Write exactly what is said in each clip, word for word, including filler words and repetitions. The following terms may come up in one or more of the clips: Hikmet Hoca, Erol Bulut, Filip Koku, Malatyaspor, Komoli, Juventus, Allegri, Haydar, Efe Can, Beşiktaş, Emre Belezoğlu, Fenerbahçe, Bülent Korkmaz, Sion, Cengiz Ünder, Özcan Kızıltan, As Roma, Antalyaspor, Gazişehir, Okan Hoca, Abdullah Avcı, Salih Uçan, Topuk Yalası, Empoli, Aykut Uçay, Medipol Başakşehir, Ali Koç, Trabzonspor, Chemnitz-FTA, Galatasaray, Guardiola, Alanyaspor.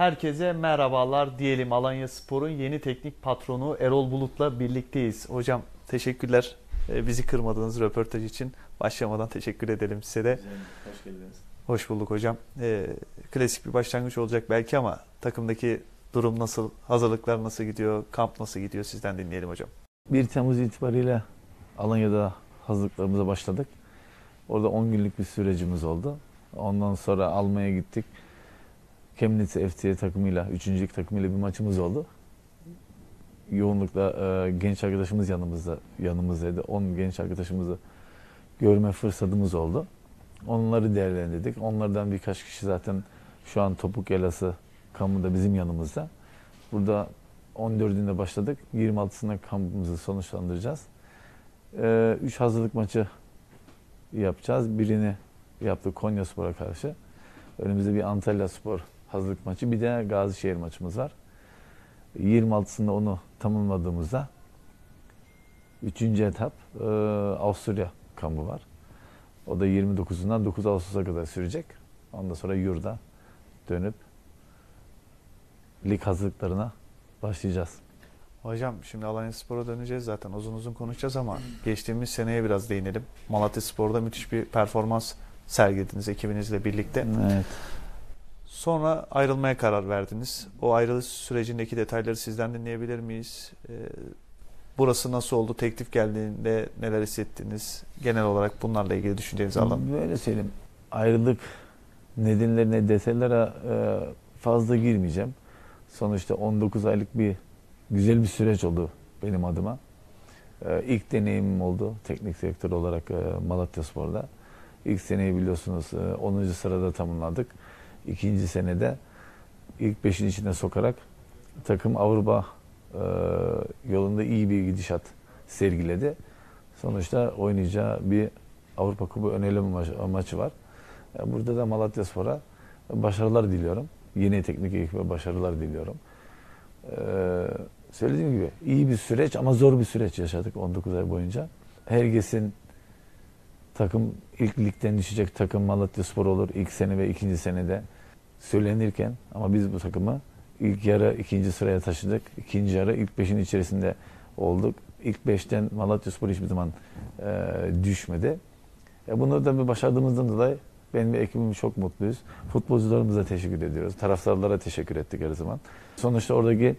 Herkese merhabalar diyelim. Alanyaspor'un yeni teknik patronu Erol Bulut'la birlikteyiz. Hocam teşekkürler. Bizi kırmadığınız röportaj için başlamadan teşekkür edelim size de. Hoş geldiniz. Hoş bulduk hocam. Ee, klasik bir başlangıç olacak belki ama takımdaki durum nasıl, hazırlıklar nasıl gidiyor, kamp nasıl gidiyor sizden dinleyelim hocam. bir Temmuz itibariyle Alanya'da hazırlıklarımıza başladık. Orada on günlük bir sürecimiz oldu. Ondan sonra Almanya'ya gittik. Chemnitz-F T A takımıyla, üçüncülük takımıyla bir maçımız oldu. Yoğunlukla e, genç arkadaşımız yanımızda, yanımızdaydı. on genç arkadaşımızı görme fırsatımız oldu. Onları değerlendirdik. Onlardan birkaç kişi zaten şu an Topuk Yalası kampında bizim yanımızda. Burada on dördünde başladık. yirmi altısında kampımızı sonuçlandıracağız. E, üç hazırlık maçı yapacağız. Birini yaptık Konyaspor'a karşı. Önümüzde bir Antalyaspor hazırlık maçı, bir de Gazişehir maçımız var. yirmi altısında onu tamamladığımızda üçüncü etap e, Avusturya kampı var. O da yirmi dokuzundan dokuz Ağustos'a kadar sürecek. Ondan sonra yurda dönüp lig hazırlıklarına başlayacağız. Hocam şimdi Alanyaspor'a döneceğiz zaten. Uzun uzun konuşacağız ama geçtiğimiz seneye biraz değinelim. Malatyaspor'da müthiş bir performans sergilediniz ekibinizle birlikte. Evet. Sonra ayrılmaya karar verdiniz. O ayrılış sürecindeki detayları sizden dinleyebilir miyiz? Ee, burası nasıl oldu? Teklif geldiğinde neler hissettiniz? Genel olarak bunlarla ilgili düşüncelerinizi alalım. Böyle söyleyeyim. Ayrılık nedenlerine, detaylara fazla girmeyeceğim. Sonuçta on dokuz aylık bir güzel bir süreç oldu benim adıma. Ee, ilk deneyimim oldu teknik direktör olarak Malatyaspor'da. İlk seneyi biliyorsunuz onuncu sırada tamamladık. İkinci senede ilk beşin içine sokarak takım Avrupa yolunda iyi bir gidişat sergiledi. Sonuçta oynayacağı bir Avrupa Kupası ön eleme maçı var. Burada da Malatyaspor'a başarılar diliyorum. Yeni teknik ekibe başarılar diliyorum. Söylediğim gibi iyi bir süreç ama zor bir süreç yaşadık on dokuz ay boyunca. Herkesin takım ilk ligden düşecek takım Malatyaspor olur ilk sene ve ikinci senede söylenirken ama biz bu takımı ilk yarı ikinci sıraya taşıdık. İkinci yarı ilk beşin içerisinde olduk. İlk beşten Malatyaspor hiçbir zaman e, düşmedi. E, bunları da başardığımızdan dolayı benim ve ekibim çok mutluyuz. Futbolcularımıza teşekkür ediyoruz. Taraftarlara teşekkür ettik her zaman. Sonuçta oradaki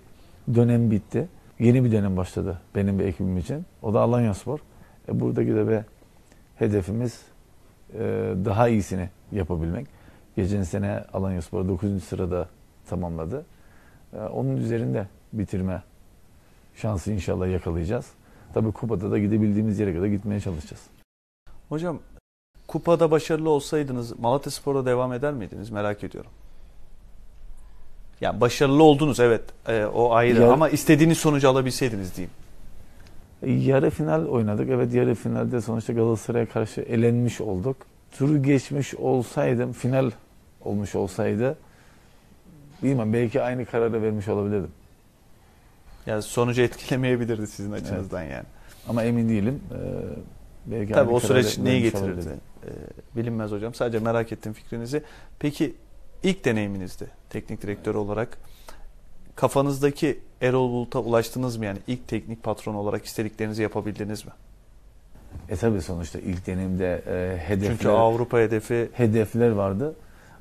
dönem bitti. Yeni bir dönem başladı benim ve ekibim için. O da Alanyaspor. E, buradaki de ve hedefimiz daha iyisini yapabilmek. Geçen sene Alanyaspor dokuzuncu sırada tamamladı. Onun üzerinde bitirme şansı inşallah yakalayacağız. Tabii kupada da gidebildiğimiz yere kadar gitmeye çalışacağız. Hocam kupada başarılı olsaydınız Malatyaspor'a devam eder miydiniz? Merak ediyorum. Yani başarılı oldunuz evet o ayrı ya, ama istediğiniz sonucu alabilseydiniz diyeyim. Yarı final oynadık. Evet yarı finalde sonuçta Galatasaray'a karşı elenmiş olduk. Turu geçmiş olsaydım, final olmuş olsaydı bilmem belki aynı kararı vermiş olabilirdim. Yani sonucu etkilemeyebilirdi sizin açınızdan evet. Yani. Ama emin değilim. Ee, belki tabii o süreç neyi getirirdi? Ee, bilinmez hocam. Sadece merak ettim fikrinizi. Peki ilk deneyiminizdi teknik direktör evet. olarak. Kafanızdaki Erol Bulut'a ulaştınız mı? Yani ilk teknik patron olarak istediklerinizi yapabildiniz mi? E tabi sonuçta ilk deneyimde e, hedefler... Çünkü Avrupa hedefi... Hedefler vardı.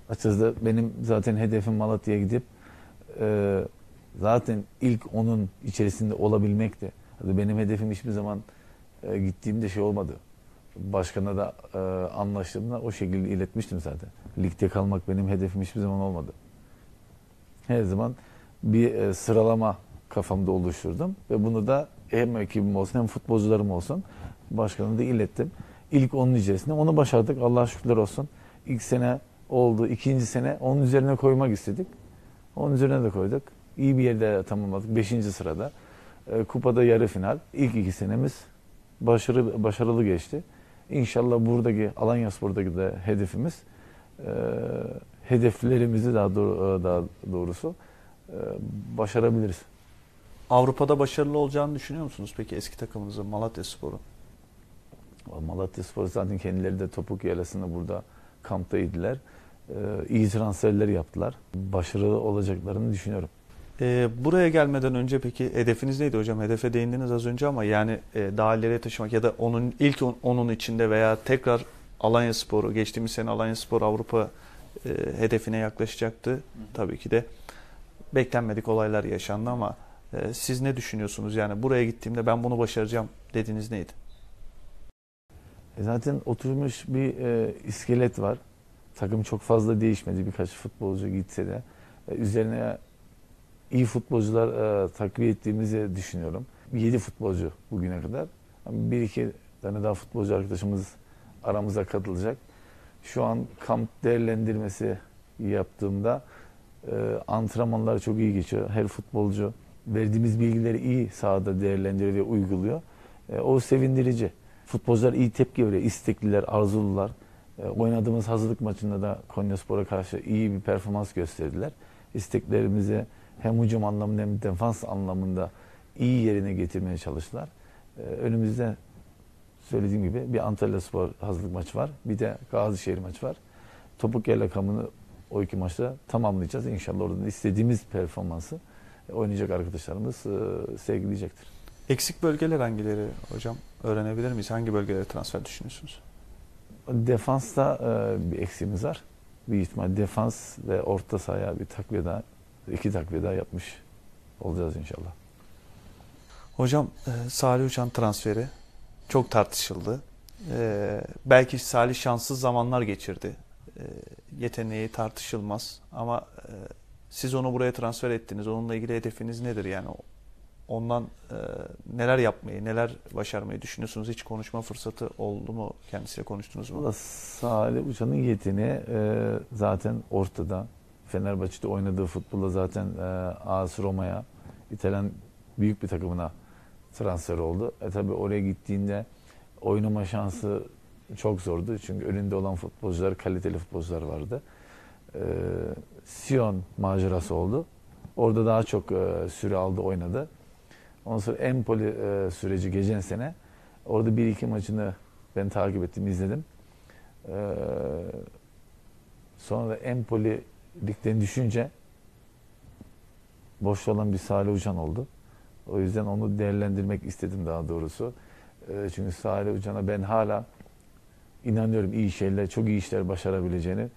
Açıkçası benim zaten hedefim Malatya'ya gidip e, zaten ilk onun içerisinde olabilmekti. Benim hedefim hiçbir zaman e, gittiğimde şey olmadı. Başkanla da e, anlaştığımda o şekilde iletmiştim zaten. Ligde kalmak benim hedefim hiçbir zaman olmadı. Her zaman bir sıralama kafamda oluşturdum ve bunu da hem ekibim olsun hem futbolcularım olsun başkanına da ilettim. İlk onun içerisinde onu başardık. Allah'a şükürler olsun. İlk sene oldu. İkinci sene onun üzerine koymak istedik. Onun üzerine de koyduk. İyi bir yerde tamamladık. Beşinci sırada. Kupada yarı final. İlk iki senemiz başarı, başarılı geçti. İnşallah buradaki Alanyaspor'daki de hedefimiz hedeflerimizi daha, doğru, daha doğrusu başarabiliriz. Avrupa'da başarılı olacağını düşünüyor musunuz peki eski takımınızın Malatyaspor'u? Malatyaspor zaten kendileri de Topuk Yalası'nda burada kamptaydılar. iyi transferler yaptılar. Başarılı olacaklarını düşünüyorum. E, buraya gelmeden önce peki hedefiniz neydi hocam? Hedefe değindiniz az önce ama yani e, daha ileriye taşımak ya da onun ilk on, onun içinde veya tekrar Alanyaspor'u, geçtiğimiz sene Alanyaspor Avrupa e, hedefine yaklaşacaktı. Hı. Tabii ki de beklenmedik olaylar yaşandı ama e, siz ne düşünüyorsunuz? Yani buraya gittiğimde ben bunu başaracağım dediğiniz neydi? E, zaten oturmuş bir e, iskelet var. Takım çok fazla değişmedi. Birkaç futbolcu gitse de e, üzerine iyi futbolcular e, takviye ettiğimizi düşünüyorum. yedi futbolcu bugüne kadar. bir iki tane daha futbolcu arkadaşımız aramıza katılacak. Şu an kamp değerlendirmesi yaptığımda e, antrenmanlar çok iyi geçiyor. Her futbolcu verdiğimiz bilgileri iyi sahada değerlendiriyor ve uyguluyor. E, o sevindirici. Futbolcular iyi tepki veriyor. İstekliler, arzulular. E, oynadığımız hazırlık maçında da Konyaspor'a karşı iyi bir performans gösterdiler. İsteklerimizi hem hücum anlamında hem defans anlamında iyi yerine getirmeye çalıştılar. E, önümüzde söylediğim gibi bir Antalyaspor hazırlık maçı var. Bir de Gazişehir maçı var. Topuk Yalası kampını o iki maçta tamamlayacağız. İnşallah orada istediğimiz performansı oynayacak arkadaşlarımız sergileyecektir. Eksik bölgeler hangileri hocam? Öğrenebilir miyiz? Hangi bölgelere transfer düşünüyorsunuz? Defansta bir eksiğimiz var. Büyük ihtimal defans ve orta sahaya bir takviye daha, iki takviye daha yapmış olacağız inşallah. Hocam Salih Uçan transferi çok tartışıldı. Ee, belki Salih şanssız zamanlar geçirdi. Ee, yeteneği tartışılmaz. Ama e, siz onu buraya transfer ettiniz. Onunla ilgili hedefiniz nedir? Yani ondan e, neler yapmayı, neler başarmayı düşünüyorsunuz? Hiç konuşma fırsatı oldu mu? Kendisiyle konuştunuz mu? Salih Uçan'ın yeteneği e, zaten ortada. Fenerbahçe'de oynadığı futbolla zaten e, As Roma'ya, İtalyan büyük bir takımına transfer oldu. E tabi oraya gittiğinde oynama şansı çok zordu. Çünkü önünde olan futbolcular, kaliteli futbolcular vardı. E, Sion macerası oldu. Orada daha çok e, süre aldı, oynadı. Ondan sonra Empoli e, süreci geçen sene. Orada bir iki maçını ben takip ettim, izledim. E, sonra da Empoli ligden düşünce boş olan bir Salih Uçan oldu. O yüzden onu değerlendirmek istedim daha doğrusu. Çünkü Salih Uçan'a ben hala inanıyorum, iyi şeyler, çok iyi işler başarabileceğini,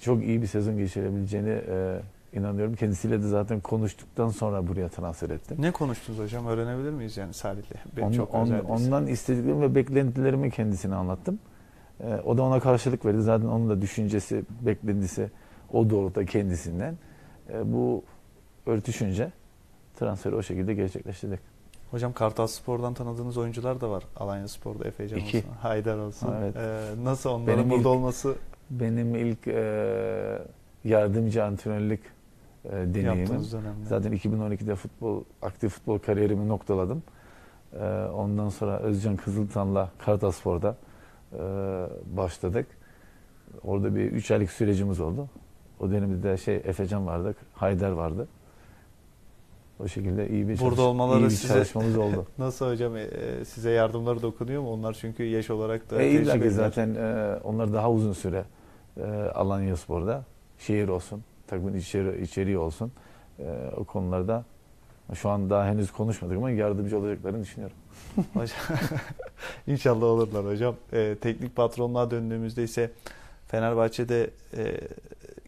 çok iyi bir sezon geçirebileceğini inanıyorum. Kendisiyle de zaten konuştuktan sonra buraya transfer ettim. Ne konuştunuz hocam? Öğrenebilir miyiz yani Salih'le? On, çok on, ondan istediklerim ve beklentilerimi kendisine anlattım. O da ona karşılık verdi. Zaten onun da düşüncesi, beklentisi o doğrultuda kendisinden. Bu örtüşünce transferi o şekilde gerçekleştirdik. Hocam Kartal Spor'dan tanıdığınız oyuncular da var. Alanyaspor'da Efe Can olsun, Haydar olsun. Evet. Ee, nasıl onların benim burada ilk, olması? Benim ilk e, yardımcı antrenörlük e, deneyimim. Zaten iki bin on iki'de futbol aktif futbol kariyerimi noktaladım. E, ondan sonra Özcan Kızıltan'la Kartal Spor'da e, başladık. Orada bir üç aylık sürecimiz oldu. O dönemde şey Efe Can vardı, Haydar vardı. O şekilde iyi bir, burada olmaları iyi bir size, çalışmamız oldu. Nasıl hocam? E, size yardımları dokunuyor mu? Onlar çünkü yaş olarak da... E, İlla ki zaten e, onlar daha uzun süre e, Alanyaspor'da. Şehir olsun, takımın içeri, içeriği olsun. E, o konularda şu an daha henüz konuşmadık ama yardımcı olacaklarını düşünüyorum. Hocam, İnşallah olurlar hocam. E, teknik patronluğa döndüğümüzde ise Fenerbahçe'de... E,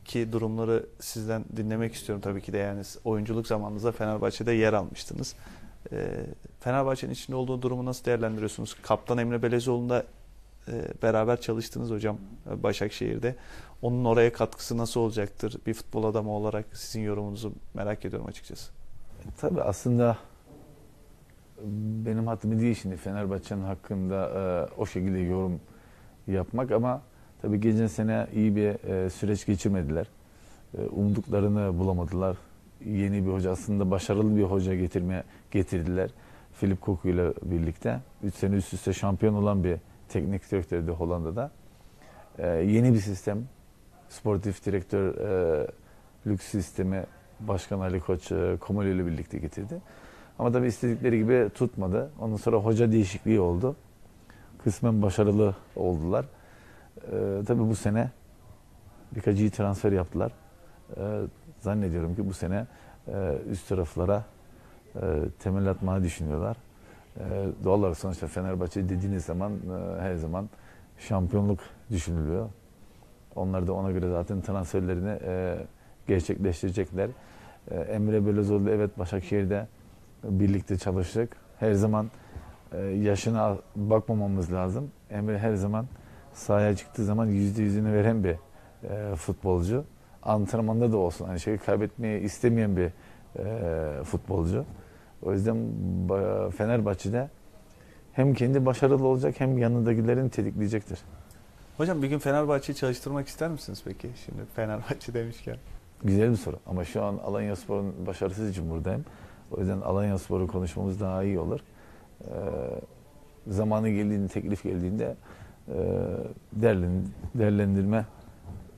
ki durumları sizden dinlemek istiyorum tabii ki de. Yani oyunculuk zamanınızda Fenerbahçe'de yer almıştınız. E, Fenerbahçe'nin içinde olduğu durumu nasıl değerlendiriyorsunuz? Kaptan Emre Belezoğlu'nda e, beraber çalıştınız hocam Başakşehir'de. Onun oraya katkısı nasıl olacaktır? Bir futbol adamı olarak sizin yorumunuzu merak ediyorum açıkçası. Tabii aslında benim haddimi değil şimdi Fenerbahçe'nin hakkında e, o şekilde yorum yapmak ama tabii geçen sene iyi bir e, süreç geçirmediler. E, umduklarını bulamadılar. Yeni bir hoca, aslında başarılı bir hoca getirme getirdiler. Filip Koku ile birlikte. üç sene üst üste şampiyon olan bir teknik direktörü de Hollanda'da. E, yeni bir sistem. Sportif direktör e, lüks sistemi Başkan Ali Koç e, Komoli ile birlikte getirdi. Ama tabii istedikleri gibi tutmadı. Ondan sonra hoca değişikliği oldu. Kısmen başarılı oldular. Ee, tabii bu sene Birkaç iyi transfer yaptılar. E, zannediyorum ki bu sene e, üst taraflara e, temel atmayı düşünüyorlar. E, doğal olarak sonuçta Fenerbahçe dediğiniz zaman e, her zaman şampiyonluk düşünülüyor. Onlar da ona göre zaten transferlerini e, gerçekleştirecekler. E, Emre Belezoğlu evet Başakşehir'de birlikte çalıştık. Her zaman e, yaşına bakmamamız lazım. Emre her zaman sahaya çıktığı zaman yüzde yüzünü veren bir e, futbolcu. Antrenmanda da olsun aynı şekilde kaybetmeyi istemeyen bir e, futbolcu. O yüzden Fenerbahçe'de hem kendi başarılı olacak hem yanındakilerini tetikleyecektir. Hocam bir gün Fenerbahçe'yi çalıştırmak ister misiniz peki? Şimdi Fenerbahçe demişken. Güzel bir soru ama şu an Alanyaspor'un başarısız için buradayım. O yüzden Alanyaspor'u konuşmamız daha iyi olur. Ee, zamanı geldiğinde, teklif geldiğinde e, değerlendirme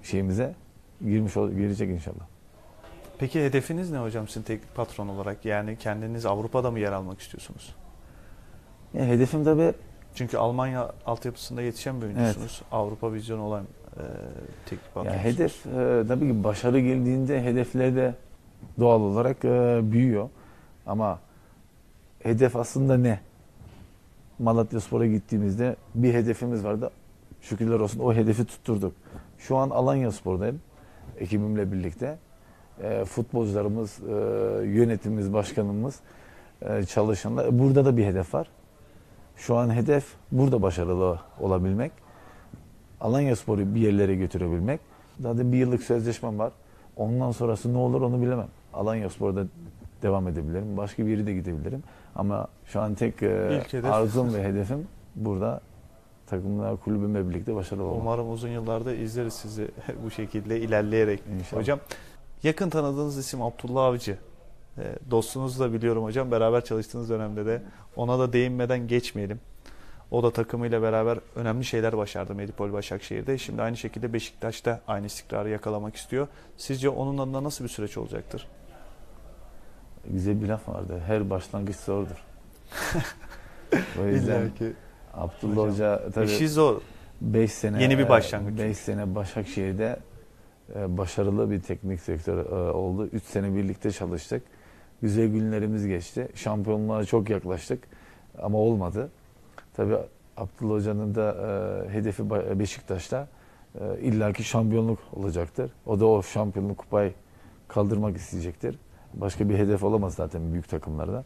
şeyimize girmiş girecek inşallah. Peki hedefiniz ne hocam sizin teknik patron olarak? Yani kendiniz Avrupa'da mı yer almak istiyorsunuz? Yani hedefim tabii... Çünkü Almanya altyapısında yetişen bir oyuncusunuz. Evet. Avrupa vizyonu olan e, teknik patronusunuz. Yani hedef e, tabii ki başarı geldiğinde hedefler de doğal olarak e, büyüyor. Ama hedef aslında ne? Malatyaspor'a gittiğimizde bir hedefimiz vardı. Şükürler olsun o hedefi tutturduk. Şu an Alanyaspor'dayım ekibimle birlikte. E, futbolcularımız, e, yönetimimiz, başkanımız, e, çalışanlar. Burada da bir hedef var. Şu an hedef burada başarılı olabilmek. Alanyaspor'u bir yerlere götürebilmek. Zaten bir yıllık sözleşmem var. Ondan sonrası ne olur onu bilemem. Alanyaspor'da devam edebilirim. Başka bir yere de gidebilirim. Ama şu an tek e, arzum ve hedefim burada takımlar kulübümle birlikte başarılı olmak. Umarım uzun yıllarda izleriz sizi bu şekilde ilerleyerek. İnşallah. Hocam yakın tanıdığınız isim Abdullah Avcı. Dostunuz da biliyorum hocam. Beraber çalıştığınız dönemde de ona da değinmeden geçmeyelim. O da takımıyla beraber önemli şeyler başardı Medipol Başakşehir'de. Şimdi aynı şekilde Beşiktaş'ta aynı istikrarı yakalamak istiyor. Sizce onun adına nasıl bir süreç olacaktır? Güzel bir laf vardı. Her başlangıç zordur. O yüzden ki Abdullah hocam, Hoca tabii işi zor. beş sene yeni bir başlangıç. beş sene Başakşehir'de başarılı bir teknik sektör oldu. üç sene birlikte çalıştık. Güzel günlerimiz geçti. Şampiyonluğa çok yaklaştık ama olmadı. Tabii Abdullah Hoca'nın da hedefi Beşiktaş'ta illaki şampiyonluk olacaktır. O da o şampiyonluk kupayı kaldırmak isteyecektir. Başka bir hedef olamaz zaten büyük takımlarda.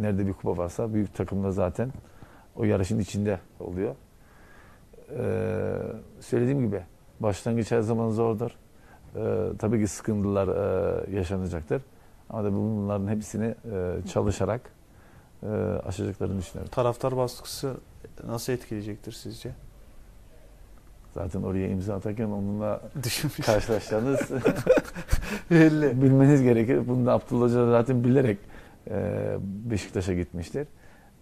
Nerede bir kupa varsa büyük takımda zaten o yarışın içinde oluyor. Söylediğim gibi başlangıç her zaman zordur. Ee, tabii ki sıkıntılar e, yaşanacaktır. Ama da bunların hepsini e, çalışarak e, aşacaklarını düşünüyorum. Taraftar baskısı nasıl etkileyecektir sizce? Zaten oraya imza atarken onunla karşılaşacağınız bilmeniz gerekir. Bunu da Abdullah Hoca zaten bilerek e, Beşiktaş'a gitmiştir.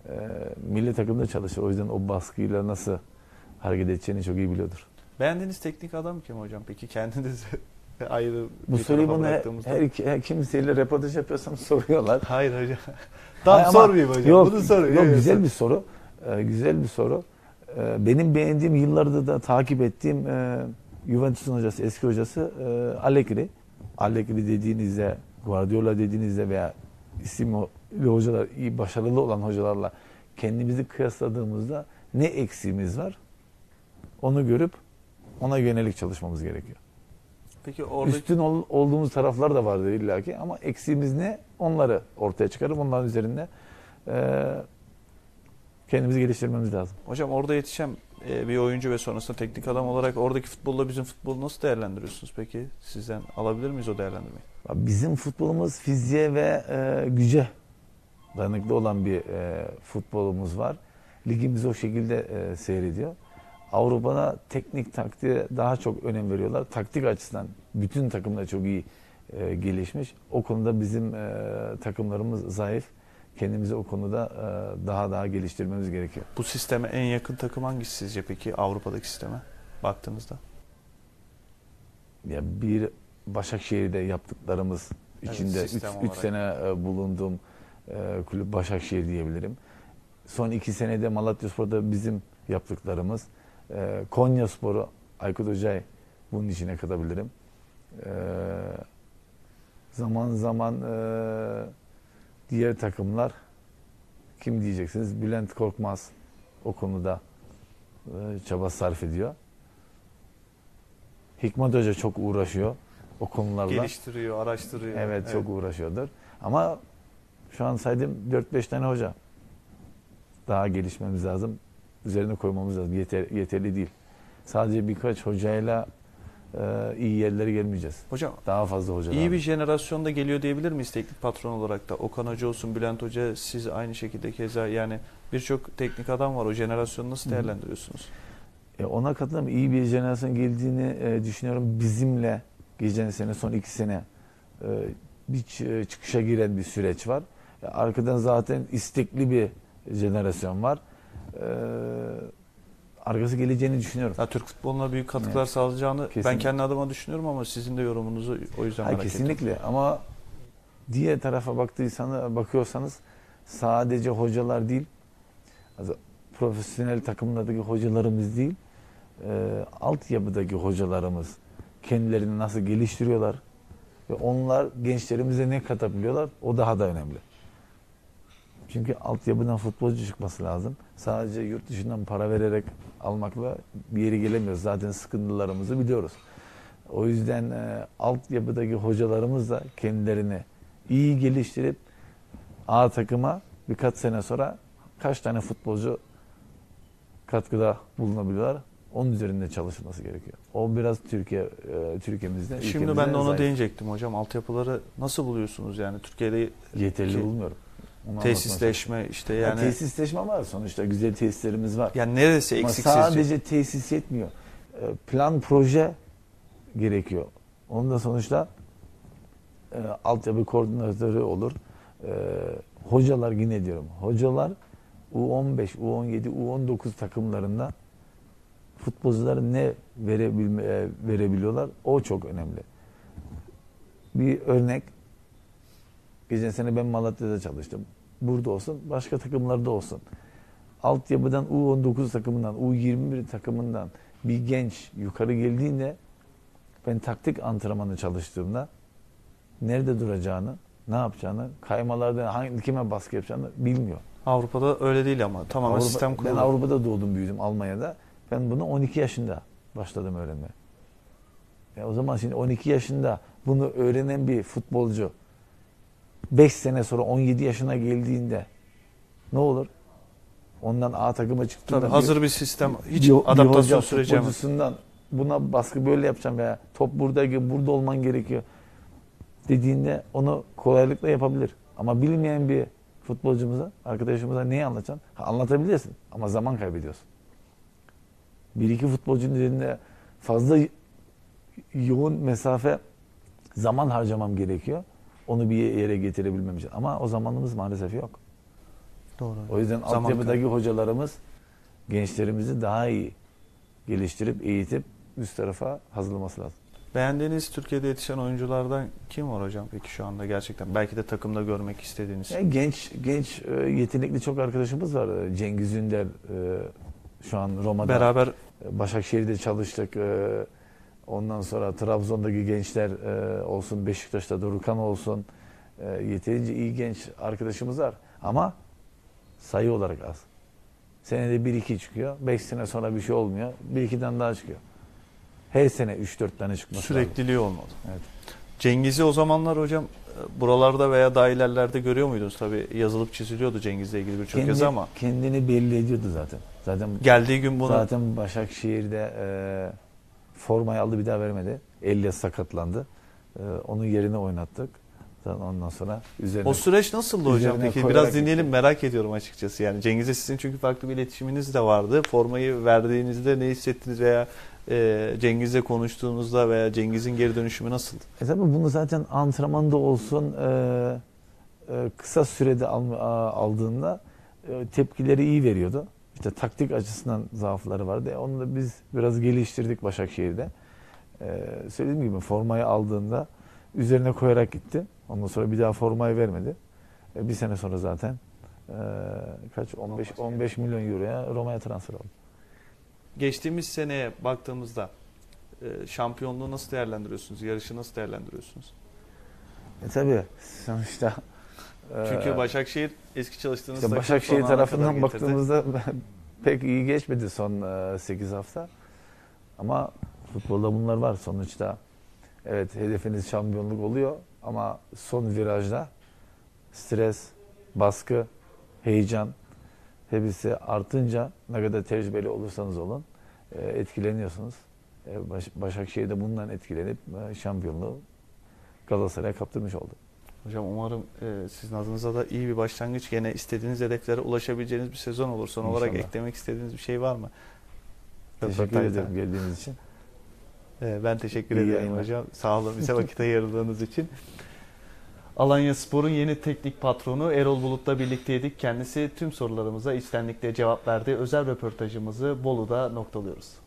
E, milli takımda çalışır. O yüzden o baskıyla nasıl hareket edeceğini çok iyi biliyordur. Beğendiğiniz teknik adam kim hocam? Peki kendinizi ayrı bu bir tarafa bıraktığımızda. Bu soruyu bana her, her kimseyle röportaj yapıyorsam soruyorlar. Hayır hocam. Tam sormayayım hocam. Yok, bunu soruyor. Yok, güzel bir soru. Ee, güzel bir soru. Ee, benim beğendiğim, yıllarda da takip ettiğim e, Juventus'un hocası, eski hocası e, Allegri. Allegri dediğinizde, Guardiola dediğinizde veya isimli hocalar, iyi başarılı olan hocalarla kendimizi kıyasladığımızda ne eksiğimiz var? Onu görüp ona yönelik çalışmamız gerekiyor. Peki oradaki... Üstün ol, olduğumuz taraflar da vardır illaki ama eksiğimiz ne? Onları ortaya çıkarıp onların üzerinde e, kendimizi geliştirmemiz lazım. Hocam orada yetişen e, bir oyuncu ve sonrasında teknik adam olarak oradaki futbolla bizim futbolu nasıl değerlendiriyorsunuz peki? Sizden alabilir miyiz o değerlendirmeyi? Bizim futbolumuz fiziğe ve e, güce dayanıklı olan bir e, futbolumuz var. Ligimiz o şekilde e, seyrediyor. Avrupa'da teknik taktiğe daha çok önem veriyorlar. Taktik açısından bütün takımlar çok iyi e, gelişmiş. O konuda bizim e, takımlarımız zayıf. Kendimizi o konuda e, daha daha geliştirmemiz gerekiyor. Bu sisteme en yakın takım hangisi sizce peki Avrupa'daki sisteme baktığınızda? Ya bir Başakşehir'de yaptıklarımız evet, içinde üç sene e, bulunduğum e, kulüp Başakşehir diyebilirim. Son iki senede Malatyaspor'da bizim yaptıklarımız. Konyaspor'u Aykut Uçay bunun içine katabilirim. Ee, zaman zaman e, diğer takımlar, kim diyeceksiniz? Bülent Korkmaz o konuda e, çaba sarf ediyor. Hikmet Hoca çok uğraşıyor o konularla. Geliştiriyor, araştırıyor. Evet, evet. Çok uğraşıyordur. Ama şu an saydım dört beş tane hoca. Daha gelişmemiz lazım. Üzerine koymamız lazım. Yeter, yeterli değil. Sadece birkaç hocayla e, iyi yerlere gelmeyeceğiz. Hocam, daha fazla hoca. İyi bir jenerasyonda geliyor diyebilir miyiz teknik patron olarak da? Okan Hoca olsun, Bülent Hoca, siz aynı şekilde keza, yani birçok teknik adam var. O jenerasyonu nasıl değerlendiriyorsunuz? E, ona katıldım. İyi bir jenerasyon geldiğini e, düşünüyorum. Bizimle geçen sene, son iki sene e, bir çıkışa giren bir süreç var. E, arkadan zaten istekli bir jenerasyon var. Ee, arkası geleceğini düşünüyorum. Ya, Türk futboluna büyük katkılar evet. sağlayacağını kesinlikle. Ben kendi adıma düşünüyorum ama sizin de yorumunuzu o yüzden merak ediyorum. Kesinlikle ama diğer tarafa baktıysanız, bakıyorsanız sadece hocalar değil, profesyonel takımlardaki hocalarımız değil, e, altyapıdaki hocalarımız kendilerini nasıl geliştiriyorlar ve onlar gençlerimize ne katabiliyorlar, o daha da önemli. Çünkü altyapıdan futbolcu çıkması lazım. Sadece yurt dışından para vererek almakla bir yere gelemiyoruz. Zaten sıkıntılarımızı biliyoruz. O yüzden e, altyapıdaki hocalarımız da kendilerini iyi geliştirip A takıma birkaç sene sonra kaç tane futbolcu katkıda bulunabiliyorlar? Onun üzerinde çalışılması gerekiyor. O biraz Türkiye e, Türkiye'mizde. Şimdi ben de ona zayıf. Değinecektim hocam. Altyapıları nasıl buluyorsunuz yani Türkiye'de? Yeterli ki... bulmuyorum. Onu tesisleşme işte yani. yani. Tesisleşme var sonuçta, güzel tesislerimiz var. Yani neresi eksik? Sadece diyor. Tesis yetmiyor. Plan, proje gerekiyor. Onun da sonuçta e, altyapı koordinatörü olur. E, hocalar, yine diyorum, hocalar U on beş, U on yedi, U on dokuz takımlarında futbolcuların ne verebilme, e, verebiliyorlar, o çok önemli. Bir örnek. Geçen sene ben Malatya'da çalıştım. Burada olsun, başka takımlarda olsun. Altyapıdan U on dokuz takımından, U yirmi bir takımından bir genç yukarı geldiğinde, ben taktik antrenmanı çalıştığımda nerede duracağını, ne yapacağını, kaymalarda hangi, kime baskı yapacağını bilmiyor. Avrupa'da öyle değil ama tamamen Avrupa, sistem kurulu. Ben Avrupa'da doğdum, büyüdüm, Almanya'da. Ben bunu on iki yaşında başladım öğrenmeye. Ya o zaman şimdi on iki yaşında bunu öğrenen bir futbolcu beş sene sonra on yedi yaşına geldiğinde ne olur? Ondan A takıma çıktığında... Tabii hazır bir sistem, hiç bir, adaptasyon bir süreci mi? Buna baskı böyle yapacağım veya top buradaki, burada olman gerekiyor dediğinde onu kolaylıkla yapabilir. Ama bilmeyen bir futbolcumuza, arkadaşımıza neyi anlatacaksın? Ha, anlatabilirsin ama zaman kaybediyorsun. Bir iki futbolcunun üzerinde fazla yoğun mesafe, zaman harcamam gerekiyor. Onu bir yere getirebilmem için. Ama o zamanımız maalesef yok. Doğru. O yüzden altyapıdaki hocalarımız gençlerimizi daha iyi geliştirip, eğitip üst tarafa hazırlaması lazım. Beğendiğiniz Türkiye'de yetişen oyunculardan kim var hocam peki şu anda gerçekten? Belki de takımda görmek istediğiniz. Yani genç, genç yetenekli çok arkadaşımız var. Cengiz Ünder şu an Roma'da. Beraber. Başakşehir'de çalıştık. Ondan sonra Trabzon'daki gençler e, olsun, Beşiktaş'ta Dorukhan olsun, e, yeterince iyi genç arkadaşımız var. Ama sayı olarak az. Senede bir iki çıkıyor, beş sene sonra bir şey olmuyor, bir ikiden daha çıkıyor. Her sene üç dört tane çıkması lazım. Sürekliliği olmadı. Evet. Cengiz'i o zamanlar hocam buralarda veya daha ilerlerde görüyor muydunuz? Tabii yazılıp çiziliyordu Cengiz'le ilgili birçok yazı ama. Kendini belli ediyordu zaten. Zaten geldiği gün bunu... Zaten Başakşehir'de... E, formayı aldı, bir daha vermedi. Elle sakatlandı. Ee, onun yerine oynattık. Ondan sonra üzerine... O süreç nasıldı hocam? Peki biraz dinleyelim. Gitti. Merak ediyorum açıkçası. Yani Cengiz'e sizin çünkü farklı bir iletişiminiz de vardı. Formayı verdiğinizde ne hissettiniz veya e, Cengiz'le konuştuğunuzda veya Cengiz'in geri dönüşümü nasıldı? E tabii bunu zaten antrenmanda olsun e, e, kısa sürede al, aldığında e, tepkileri iyi veriyordu. İşte taktik açısından zaafları vardı. Onu da biz biraz geliştirdik Başakşehir'de. Ee, söylediğim gibi formayı aldığında üzerine koyarak gitti. Ondan sonra bir daha formayı vermedi. Ee, bir sene sonra zaten e, kaç on beş on beş milyon euroya Roma'ya transfer oldu. Geçtiğimiz seneye baktığımızda şampiyonluğu nasıl değerlendiriyorsunuz? Yarışı nasıl değerlendiriyorsunuz? E tabii sonuçta. Çünkü Başakşehir eski çalıştığınız işte Başakşehir tarafından baktığımızda pek iyi geçmedi son sekiz hafta. Ama futbolda bunlar var sonuçta. Evet, hedefiniz şampiyonluk oluyor ama son virajda stres, baskı, heyecan hepsi artınca ne kadar tecrübeli olursanız olun etkileniyorsunuz. Başakşehir de bundan etkilenip şampiyonluğu Galatasaray'a kaptırmış oldu. Hocam umarım e, sizin adınıza da iyi bir başlangıç, yine istediğiniz hedeflere ulaşabileceğiniz bir sezon olur. Son İnşallah. olarak eklemek istediğiniz bir şey var mı? Teşekkür Röportaj ederim da. geldiğiniz için. E, ben teşekkür iyi ederim hocam. Sağ olun bize vakit ayırdığınız için. Alanyaspor'un yeni teknik patronu Erol Bulut'la birlikteydik. Kendisi tüm sorularımıza içtenlikle cevap verdi. Özel röportajımızı Bolu'da noktalıyoruz.